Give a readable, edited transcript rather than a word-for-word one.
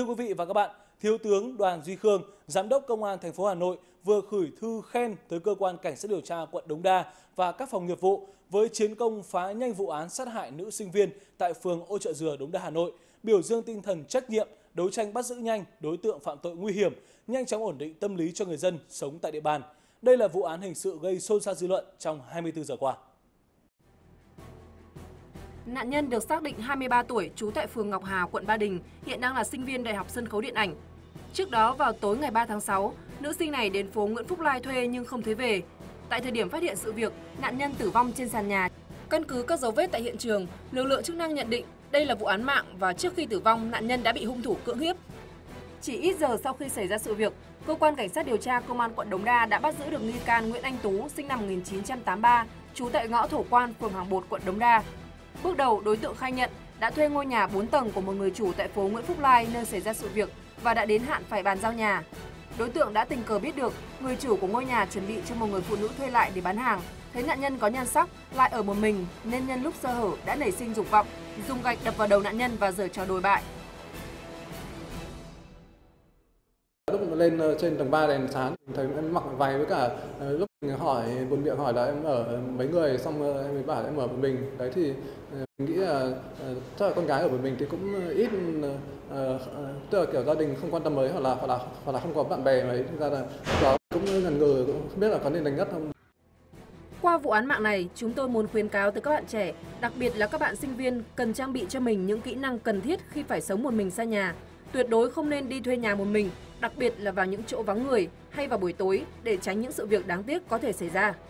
Thưa quý vị và các bạn, Thiếu tướng Đoàn Duy Khương, Giám đốc Công an thành phố Hà Nội vừa gửi thư khen tới cơ quan cảnh sát điều tra quận Đống Đa và các phòng nghiệp vụ với chiến công phá nhanh vụ án sát hại nữ sinh viên tại phường Ô Chợ Dừa, Đống Đa, Hà Nội, biểu dương tinh thần trách nhiệm, đấu tranh bắt giữ nhanh đối tượng phạm tội nguy hiểm, nhanh chóng ổn định tâm lý cho người dân sống tại địa bàn. Đây là vụ án hình sự gây xôn xao dư luận trong 24 giờ qua. Nạn nhân được xác định 23 tuổi, trú tại phường Ngọc Hà, quận Ba Đình, hiện đang là sinh viên Đại học Sân khấu Điện ảnh. Trước đó vào tối ngày 3 tháng 6, nữ sinh này đến phố Nguyễn Phúc Lai thuê nhưng không thấy về. Tại thời điểm phát hiện sự việc, nạn nhân tử vong trên sàn nhà. Căn cứ các dấu vết tại hiện trường, lực lượng chức năng nhận định đây là vụ án mạng và trước khi tử vong, nạn nhân đã bị hung thủ cưỡng hiếp. Chỉ ít giờ sau khi xảy ra sự việc, cơ quan cảnh sát điều tra công an quận Đống Đa đã bắt giữ được nghi can Nguyễn Anh Tú, sinh năm 1983, trú tại ngõ Thổ Quan, phường Hàng Bột, quận Đống Đa. Bước đầu, đối tượng khai nhận đã thuê ngôi nhà 4 tầng của một người chủ tại phố Nguyễn Phúc Lai nơi xảy ra sự việc và đã đến hạn phải bàn giao nhà. Đối tượng đã tình cờ biết được người chủ của ngôi nhà chuẩn bị cho một người phụ nữ thuê lại để bán hàng. Thấy nạn nhân có nhan sắc, lại ở một mình nên nhân lúc sơ hở đã nảy sinh dục vọng, dùng gạch đập vào đầu nạn nhân và giở trò đồi bại. Lúc lên trên tầng 3 đèn sáng, thấy em mặc váy với cả lúc hỏi buồn miệng hỏi là em ở mấy người, xong em mới bảo là em ở một mình. Đấy thì mình nghĩ là chắc là con gái ở một mình thì cũng ít, tức là kiểu gia đình không quan tâm mấy hoặc là không có bạn bè mấy, thực ra là đó cũng ngần ngừ, cũng không biết là có nên đánh gắt không. Qua vụ án mạng này, chúng tôi muốn khuyến cáo tới các bạn trẻ, đặc biệt là các bạn sinh viên cần trang bị cho mình những kỹ năng cần thiết khi phải sống một mình xa nhà. Tuyệt đối không nên đi thuê nhà một mình, đặc biệt là vào những chỗ vắng người hay vào buổi tối để tránh những sự việc đáng tiếc có thể xảy ra.